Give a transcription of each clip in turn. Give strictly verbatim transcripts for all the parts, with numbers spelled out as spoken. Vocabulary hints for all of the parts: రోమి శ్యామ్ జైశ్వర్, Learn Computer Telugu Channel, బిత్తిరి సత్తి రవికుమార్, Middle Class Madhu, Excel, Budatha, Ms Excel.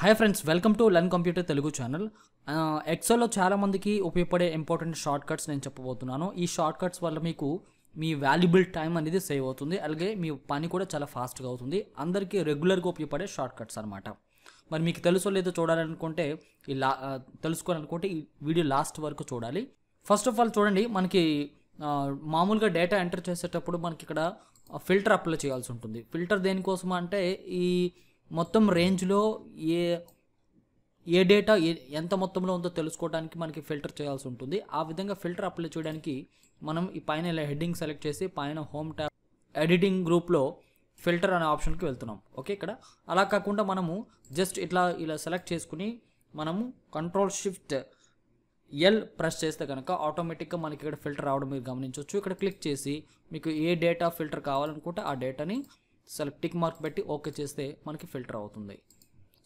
Hi friends welcome to learn computer Telugu channel Excel चाला मंदिकी उपयोगपड़े इंपॉर्टेंट शॉर्टकट्स नेनु चेप्पबोतुन्नानु। ई शॉर्टकट्स वल्ल मीकु मी वाल्युबल टाइम अनेदी सेव अवुतुंदी, अलगे मी पानी कूडा चाला फास्ट गा अवुतुंदी। अंदरिकी रेग्युलर गा उपयोगपड़े शॉर्टकट्स अन्नमाट। मरि मीकु तेलुसो लेदो चूडालनुकुंटे ई तेलुसुकोवालनुकुंटे ई वीडियो लास्ट वरकु चूडाली। फस्ट आफ आल चूडंडी मनकी मामूलुगा डेटा एंटर चेसेटप्पुडु मनकी इक्कड फिल्टर अप्लाई చేయాల్సి ఉంటుంది। ఫిల్టర్ దేని కోసం అంటే ఈ మొత్తం రేంజ్ లో ఏ ఏ డేటా ఎంత మొత్తంలో ఉందో తెలుసుకోవడానికి మనకి ఫిల్టర్ చేయాల్సి ఉంటుంది। ఆ విధంగా ఫిల్టర్ అప్లై చేయడానికి మనం ఈ పైన ఇలా హెడ్డింగ్ సెలెక్ట్ చేసి పైన హోమ్ ట్యాబ్ ఎడిటింగ్ గ్రూప్ లో ఫిల్టర్ అనే ఆప్షన్ కి వెళ్తున్నాం। ఓకే, ఇక్కడ అలా కాకుండా మనము జస్ట్ ఇట్లా ఇలా సెలెక్ట్ చేసుకుని మనము కంట్రోల్ షిఫ్ట్ L ప్రెస్ చేస్తే గనుక ఆటోమేటిక్ గా మనకి ఇక్కడ ఫిల్టర్ రావడం మీరు గమనించొచ్చు। ఇక్కడ క్లిక్ చేసి మీకు ఏ డేటా ఫిల్టర్ కావాలనుకుంటే ఆ డేటాని సెలెక్ట్ టిక్ మార్క్ పెట్టి ఓకే చేస్తే మనకి ఫిల్టర్ అవుతుంది।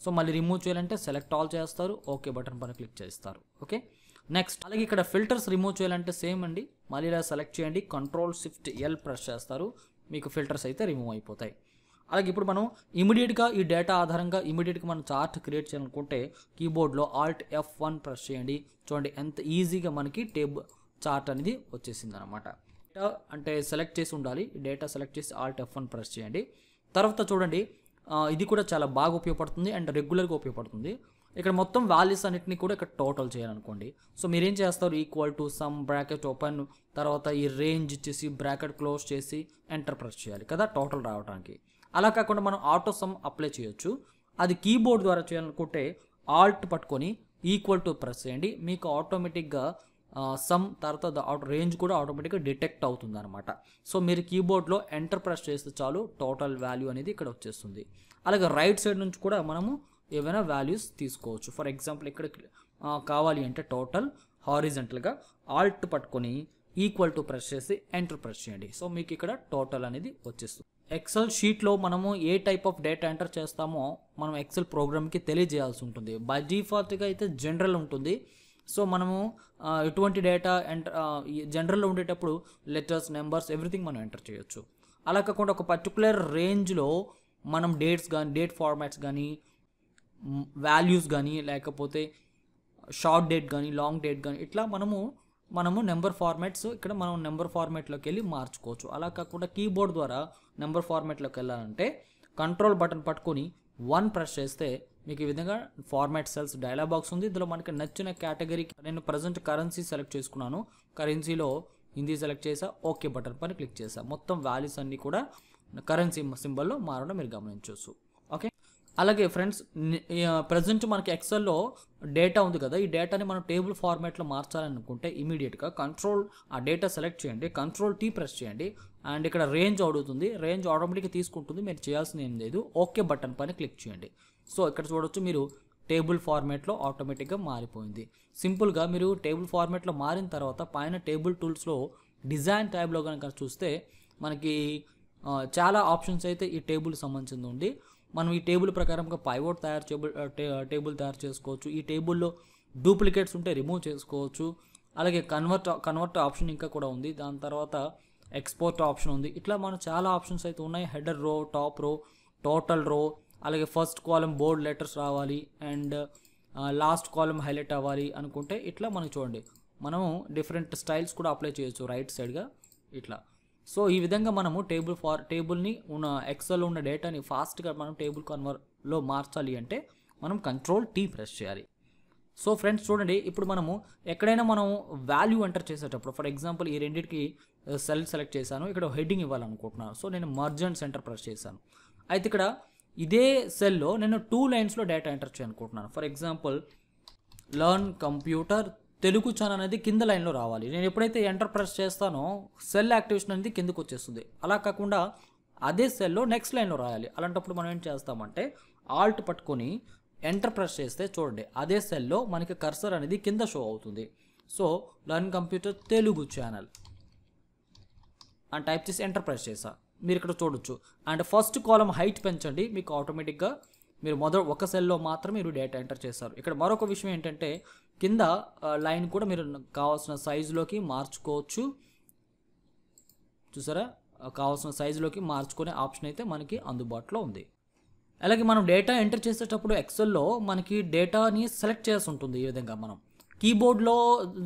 సో మళ్ళీ రిమూవ్ చేయాలంటే సెలెక్ట్ ఆల్ చేస్తారు, ఓకే బటన్ పైన క్లిక్ చేస్తారు। ఓకే, నెక్స్ట్ అలాగే ఇక్కడ ఫిల్టర్స్ రిమూవ్ చేయాలంటే సేమ్ అండి, మళ్ళీ ఇలా సెలెక్ట్ చేయండి, కంట్రోల్ షిఫ్ట్ L ప్రెస్ చేస్తారు, మీకు ఫిల్టర్స్ అయితే రిమూవ్ అయిపోతాయి। అలాగే ఇప్పుడు మనం ఇమిడియట్ గా ఈ డేటా ఆధారంగా ఇమిడియట్ గా మనం చార్ట్ క్రియేట్ చేయాలనుకుంటే కీబోర్డ్ లో ఆల్ట్ ఎఫ్ వన్ ప్రెస్ చేయండి। చూడండి ఎంత ఈజీగా మనకి టేబ్ చార్ట్ అనేది వచ్చేసింది అన్నమాట। అంటే సెలెక్ట్ చేసి ఉండాలి, డేటా సెలెక్ట్ చేసి ఆల్ట్ ఎఫ్ వన్ ప్రెస్ చేయండి। తర్వాత చూడండి ఇది కూడా చాలా బాగా ఉపయోగపడుతుంది అండ్ రెగ్యులర్ గా ఉపయోగపడుతుంది। ఇక్కడ మొత్తం వాల్యూస్ అన్నిటిని కూడా ఇక్కడ టోటల్ చేయాలనుకోండి। సో మీరు ఏం చేస్తారు, equal to sum bracket open, తర్వాత ఈ రేంజ్ ఇచ్చేసి బ్రాకెట్ క్లోజ్ చేసి ఎంటర్ ప్రెస్ చేయాలి కదా టోటల్ రావడానికి। అలా కాకుండా మనం ఆటో సమ్ అప్లై చేయొచ్చు, అది కీబోర్డ్ ద్వారా చేయాలనుకుంటే ఆల్ట్ పట్టుకొని ఈక్వల్ టు ప్రెస్ చేయండి, మీకు ఆటోమేటిక్గా సమ్ తర్వాత రేంజ్ కూడా ఆటోమేటిక్గా డిటెక్ట్ అవుతుంది అనమాట। సో మీరు కీబోర్డ్లో ఎంటర్ ప్రెస్ చేస్తే చాలు టోటల్ వాల్యూ అనేది ఇక్కడ వచ్చేస్తుంది। అలాగే రైట్ సైడ్ నుంచి కూడా మనము ఏవైనా వాల్యూస్ తీసుకోవచ్చు। ఫర్ ఎగ్జాంపుల్ ఇక్కడ కావాలి అంటే టోటల్ హారిజంటల్గా ఆల్ట్ పట్టుకొని ఈక్వల్ టు ప్రెస్ చేసి ఎంటర్ ప్రెస్ చేయండి। సో మీకు ఇక్కడ టోటల్ అనేది వచ్చేస్తుంది। ఎక్సెల్ షీట్లో మనము ఏ టైప్ ఆఫ్ డేటా ఎంటర్ చేస్తామో మనం ఎక్సెల్ ప్రోగ్రామ్కి తెలియజేయాల్సి ఉంటుంది। బై డిఫాల్ట్గా అయితే జనరల్ ఉంటుంది। సో మనము ఎటువంటి డేటా ఎంటర్ జనరల్లో ఉండేటప్పుడు లెటర్స్ నెంబర్స్ ఎవ్రీథింగ్ మనం ఎంటర్ చేయొచ్చు। అలా కాకుండా ఒక పర్టికులర్ రేంజ్లో మనం డేట్స్ కానీ డేట్ ఫార్మాట్స్ కానీ వాల్యూస్ కానీ లేకపోతే షార్ట్ డేట్ కానీ లాంగ్ డేట్ కానీ ఇట్లా మనము మనము నెంబర్ ఫార్మాట్స్ ఇక్కడ మనం నెంబర్ ఫార్మాట్లోకి వెళ్ళి మార్చుకోవచ్చు। అలా కాకుండా కీబోర్డ్ ద్వారా నెంబర్ ఫార్మాట్లోకి వెళ్ళాలంటే కంట్రోల్ బటన్ పట్టుకొని వన్ ప్రెస్ చేస్తే మీకు ఈ విధంగా ఫార్మాట్ సెల్స్ డైలాగ్ బాక్స్ ఉంది। ఇందులో మనకి నచ్చిన కేటగిరీకి నేను ప్రజెంట్ కరెన్సీ సెలెక్ట్ చేసుకున్నాను, కరెన్సీలో హిందీ సెలెక్ట్ చేసా, ఓకే బటన్ పైన క్లిక్ చేసా, మొత్తం వాల్యూస్ అన్నీ కూడా కరెన్సీ సింబల్లో మారడం మీరు గమనించవచ్చు। ఓకే, అలాగే ఫ్రెండ్స్ ప్రజెంట్ మనకి ఎక్సెల్లో డేటా ఉంది కదా, ఈ డేటాని మనం టేబుల్ ఫార్మాట్లో మార్చాలనుకుంటే ఇమీడియట్గా కంట్రోల్ ఆ డేటా సెలెక్ట్ చేయండి, కంట్రోల్ టీ ప్రెస్ చేయండి అండ్ ఇక్కడ రేంజ్ అడుగుతుంది, రేంజ్ ఆటోమేటిక్గా తీసుకుంటుంది, మీరు చేయాల్సింది ఏం లేదు, ఓకే బటన్ పైన క్లిక్ చేయండి। సో ఇక్కడ చూడొచ్చు మీరు టేబుల్ ఫార్మాట్లో ఆటోమేటిక్గా మారిపోయింది। సింపుల్గా మీరు టేబుల్ ఫార్మాట్లో మారిన తర్వాత పైన టేబుల్ టూల్స్లో డిజైన్ ట్యాబ్లో కనుక చూస్తే మనకి చాలా ఆప్షన్స్ అయితే ఈ టేబుల్ సంబంధించింది ఉంది। మనం ఈ టేబుల్ ప్రకారంగా పైవోట్ తయారు టేబుల్ టేబుల్ తయారు చేసుకోవచ్చు, ఈ టేబుల్లో డూప్లికేట్స్ ఉంటే రిమూవ్ చేసుకోవచ్చు, అలాగే కన్వర్ట్ కన్వర్ట్ ఆప్షన్ ఇంకా కూడా ఉంది, దాని తర్వాత ఎక్స్పోర్ట్ ఆప్షన్ ఉంది, ఇట్లా మనం చాలా ఆప్షన్స్ అయితే ఉన్నాయి। హెడర్ రో, టాప్ రో, టోటల్ రో, అలాగే ఫస్ట్ కాలం బోర్డ్ లెటర్స్ రావాలి అండ్ లాస్ట్ కాలం హైలైట్ అవ్వాలి అనుకుంటే ఇట్లా మనం చూడండి మనము డిఫరెంట్ స్టైల్స్ కూడా అప్లై చేయొచ్చు రైట్ సైడ్గా ఇట్లా। సో ఈ విధంగా మనము టేబుల్ ఫార్ టేబుల్ని ఉన్న ఎక్సెల్లో ఉన్న డేటాని ఫాస్ట్గా మనం టేబుల్ కన్వర్ట్లో మార్చాలి అంటే మనం కంట్రోల్ టీ ప్రెస్ చేయాలి। సో ఫ్రెండ్స్ చూడండి ఇప్పుడు మనము ఎక్కడైనా మనం వాల్యూ ఎంటర్ చేసేటప్పుడు ఫర్ ఎగ్జాంపుల్ ఈ రెండింటికి సెల్ సెలెక్ట్ చేశాను, ఇక్కడ హెడ్డింగ్ ఇవ్వాలనుకుంటున్నాను, సో నేను మర్జ్ అండ్ సెంటర్ ప్రెస్ చేశాను। అయితే ఇక్కడ ఇదే సెల్లో నేను టూ లైన్స్లో డేటా ఎంటర్ చేయాలనుకుంటున్నాను, for example learn computer Telugu channel అనేది కింద లైన్లో రావాలి। నేను ఎప్పుడైతే ఎంటర్ ప్రెస్ చేస్తానో సెల్ యాక్టివేషన్ అనేది కిందకు వచ్చేస్తుంది। అలా కాకుండా అదే సెల్లో నెక్స్ట్ లైన్లో రాయాలి, అలాంటప్పుడు మనం ఏం చేస్తామంటే ఆల్ట్ పట్టుకొని ఎంటర్ ప్రెస్ చేస్తే చూడండి అదే సెల్లో మనకి కర్సర్ అనేది కింద షో అవుతుంది। So learn computer Telugu channel అని టైప్ చేసి ఎంటర్ ప్రెస్ చేసా, మీరు ఇక్కడ చూడొచ్చు అండ్ ఫస్ట్ కాలం హైట్ పెంచండి, మీకు ఆటోమేటిక్గా మీరు మొదటి ఒక సెల్లో మాత్రమే మీరు డేటా ఎంటర్ చేస్తారు। ఇక్కడ మరొక విషయం ఏంటంటే కింద లైన్ కూడా మీరు కావాల్సిన సైజులోకి మార్చుకోవచ్చు, చూసారా కావాల్సిన సైజులోకి మార్చుకునే ఆప్షన్ అయితే మనకి అందుబాటులో ఉంది। అలాగే మనం డేటా ఎంటర్ చేసేటప్పుడు ఎక్సెల్ లో మనకి డేటాని సెలెక్ట్ చేయాల్సి ఉంటుంది ఈ విధంగా మనం కీబోర్డ్ లో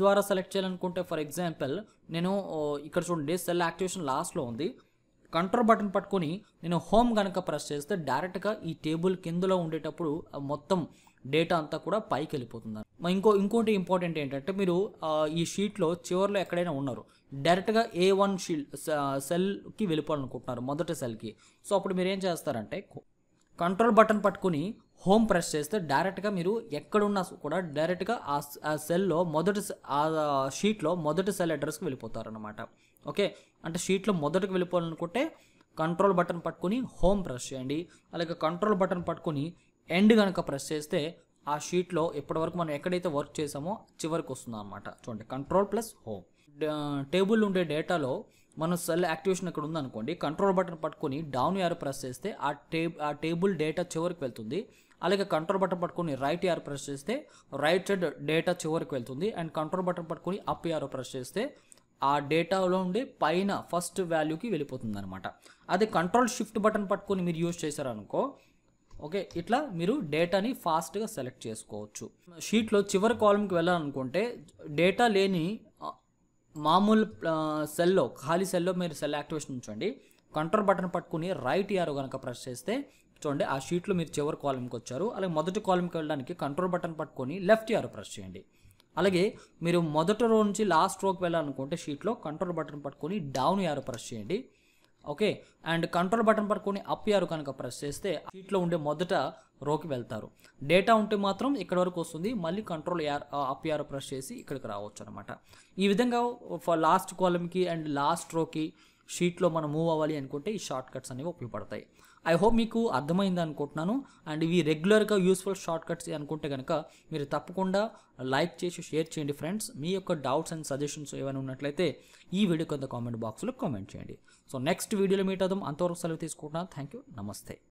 ద్వారా సెలెక్ట్ చేయాలనుకుంటే ఫర్ ఎగ్జాంపుల్ నేను ఇక్కడ చూడండి సెల్ యాక్టివేషన్ లాస్ట్ లో ఉంది కంట్రోల్ బటన్ పట్టుకొని నేను హోమ్ గనక ప్రెస్ చేస్తే డైరెక్ట్ గా ఈ టేబుల్ కిందలో ఉండేటప్పుడు మొత్తం డేటా అంతా కూడా పైకి వెళ్ళిపోతుంది. ఇంకో ఇంకోటి ఇంపార్టెంట్ ఏంటంటే మీరు ఈ షీట్లో చివర్లో ఎక్కడైనా ఉన్నారు డైరెక్ట్గా ఏ వన్ షీట్ సెల్కి వెళ్ళిపోవాలనుకుంటున్నారు మొదటి సెల్కి. సో అప్పుడు మీరు ఏం చేస్తారంటే కంట్రోల్ బటన్ పట్టుకుని హోమ్ ప్రెస్ చేస్తే డైరెక్ట్గా మీరు ఎక్కడున్నా కూడా డైరెక్ట్గా ఆ సెల్లో మొదటి ఆ షీట్లో మొదటి సెల్ అడ్రస్కి వెళ్ళిపోతారు అన్నమాట. ఓకే అంటే షీట్లో మొదటికి వెళ్ళిపోవాలనుకుంటే కంట్రోల్ బటన్ పట్టుకుని హోమ్ ప్రెస్ చేయండి. అలాగే కంట్రోల్ బటన్ పట్టుకుని ఎండ్ కనుక ప్రెస్ చేస్తే ఆ షీట్లో ఇప్పటివరకు మనం ఎక్కడైతే వర్క్ చేసామో చివరికి వస్తుంది అనమాట. చూడండి కంట్రోల్ ప్లస్ హోమ్ టేబుల్ ఉండే డేటాలో మనం సెల్ యాక్టివేషన్ ఇక్కడ ఉందనుకోండి కంట్రోల్ బటన్ పట్టుకుని డౌన్ యారో ప్రెస్ చేస్తే ఆ టే ఆ టేబుల్ డేటా చివరికి వెళ్తుంది. అలాగే కంట్రోల్ బటన్ పట్టుకుని రైట్ యారో ప్రెస్ చేస్తే రైట్ సైడ్ డేటా చివరికి వెళ్తుంది. అండ్ కంట్రోల్ బటన్ పట్టుకుని అప్ యారో ప్రెస్ చేస్తే ఆ డేటాలో ఉండే పైన ఫస్ట్ వాల్యూకి వెళ్ళిపోతుంది అనమాట. అదే కంట్రోల్ షిఫ్ట్ బటన్ పట్టుకుని మీరు యూజ్ చేశారనుకో ఓకే ఇట్లా మీరు డేటాని ఫాస్ట్గా సెలెక్ట్ చేసుకోవచ్చు. షీట్లో చివరి కాలంకి వెళ్ళాలనుకుంటే డేటా లేని మామూలు సెల్లో ఖాళీ సెల్లో మీరు సెల్ యాక్టివేషన్ ఉంచండి కంట్రోల్ బటన్ పట్టుకుని రైట్ యారో కనుక ప్రెస్ చేస్తే చూడండి ఆ షీట్లో మీరు చివరి కాలంకి వచ్చారు. అలాగే మొదటి కాలంకి వెళ్ళడానికి కంట్రోల్ బటన్ పట్టుకొని లెఫ్ట్ యారో ప్రెస్ చేయండి. అలాగే మీరు మొదటి రో నుంచి లాస్ట్ రోకి వెళ్ళాలనుకుంటే షీట్లో కంట్రోల్ బటన్ పట్టుకొని డౌన్ యారో ప్రెస్ చేయండి. ఓకే అండ్ కంట్రోల్ బటన్ పట్టుకొని అప్ యారో కనుక ప్రెస్ చేస్తే షీట్లో ఉండే మొదట రోకి వెళ్తారు. డేటా ఉంటే మాత్రం ఇక్కడ వరకు వస్తుంది మళ్ళీ కంట్రోల్ యార్ అప్ యారో ప్రెస్ చేసి ఇక్కడికి రావచ్చు అనమాట. ఈ విధంగా లాస్ట్ కాలంకి అండ్ లాస్ట్ రోకి షీట్లో మనం మూవ్ అవ్వాలి అనుకుంటే ఈ షార్ట్ కట్స్ అనేవి ఉపయోగపడతాయి. ఐ హోప్ మీకు అర్థమైంది అనుకుంటున్నాను. అండ్ ఇవి రెగ్యులర్గా యూస్ఫుల్ షార్ట్ కట్స్ అనుకుంటే కనుక మీరు తప్పకుండా లైక్ చేసి షేర్ చేయండి ఫ్రెండ్స్. మీ యొక్క డౌట్స్ అండ్ సజెషన్స్ ఏమైనా ఉన్నట్లయితే ఈ వీడియో కింద కామెంట్ బాక్స్లో కామెంట్ చేయండి. సో నెక్స్ట్ వీడియోలో మీట్ అవుదాం. అంతవరకు సెలవు తీసుకుంటున్నాను. Thank you. నమస్తే.